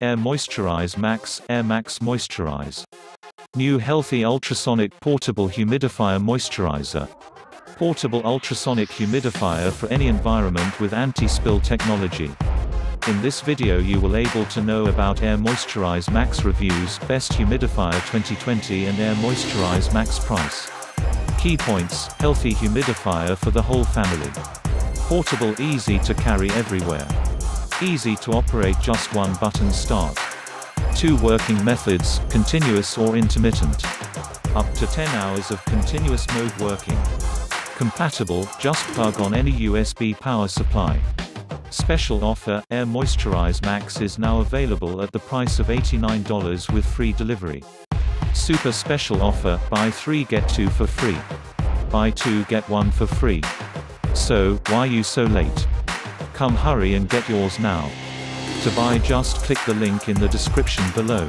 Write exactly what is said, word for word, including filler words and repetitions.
AirMoisturize Max, Air Max Moisturize. New Healthy Ultrasonic Portable Humidifier Moisturizer. Portable ultrasonic humidifier for any environment with anti-spill technology. In this video you will able to know about AirMoisturize Max reviews, Best Humidifier twenty twenty and AirMoisturize Max price. Key points: healthy humidifier for the whole family. Portable, easy to carry everywhere. Easy to operate, just one button start. Two working methods, continuous or intermittent. Up to ten hours of continuous mode working. Compatible, just plug on any U S B power supply. Special offer, AirMoisturize Max is now available at the price of eighty-nine dollars with free delivery. Super special offer, buy three get two for free. Buy two get one for free. So, why you so late? Come hurry and get yours now. To buy, just click the link in the description below.